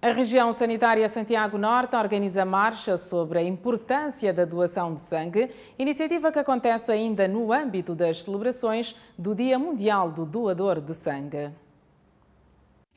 A região sanitária Santiago Norte organiza marcha sobre a importância da doação de sangue, iniciativa que acontece ainda no âmbito das celebrações do Dia Mundial do Doador de Sangue.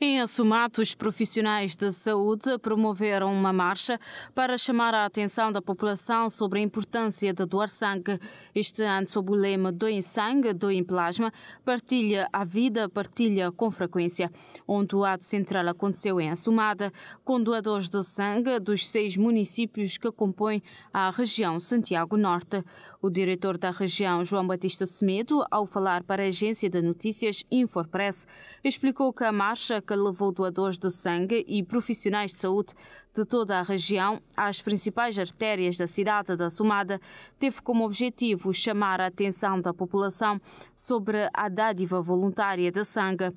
Em Assomada, os profissionais de saúde promoveram uma marcha para chamar a atenção da população sobre a importância de doar sangue. Este ano, sob o lema "Doem sangue, doem plasma", partilha a vida, partilha com frequência, onde o ato central aconteceu em Assomada, com doadores de sangue dos 6 municípios que compõem a região Santiago Norte. O diretor da região, João Batista Semedo, ao falar para a agência de notícias Infopress, explicou que a marcha que levou doadores de sangue e profissionais de saúde de toda a região às principais artérias da cidade da Assomada teve como objetivo chamar a atenção da população sobre a dádiva voluntária de sangue.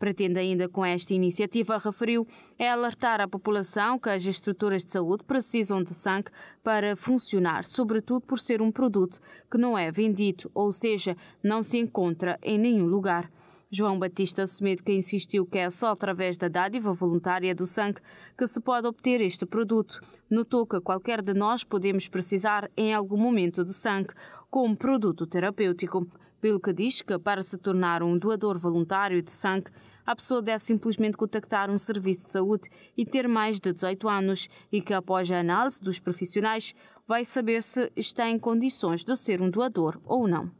Pretende ainda com esta iniciativa, referiu, é alertar a população que as estruturas de saúde precisam de sangue para funcionar, sobretudo por ser um produto que não é vendido, ou seja, não se encontra em nenhum lugar. João Batista Semedo, que insistiu que é só através da dádiva voluntária do sangue que se pode obter este produto. Notou que qualquer de nós podemos precisar em algum momento de sangue como produto terapêutico, pelo que diz que para se tornar um doador voluntário de sangue, a pessoa deve simplesmente contactar um serviço de saúde e ter mais de 18 anos e que, após a análise dos profissionais, vai saber se está em condições de ser um doador ou não.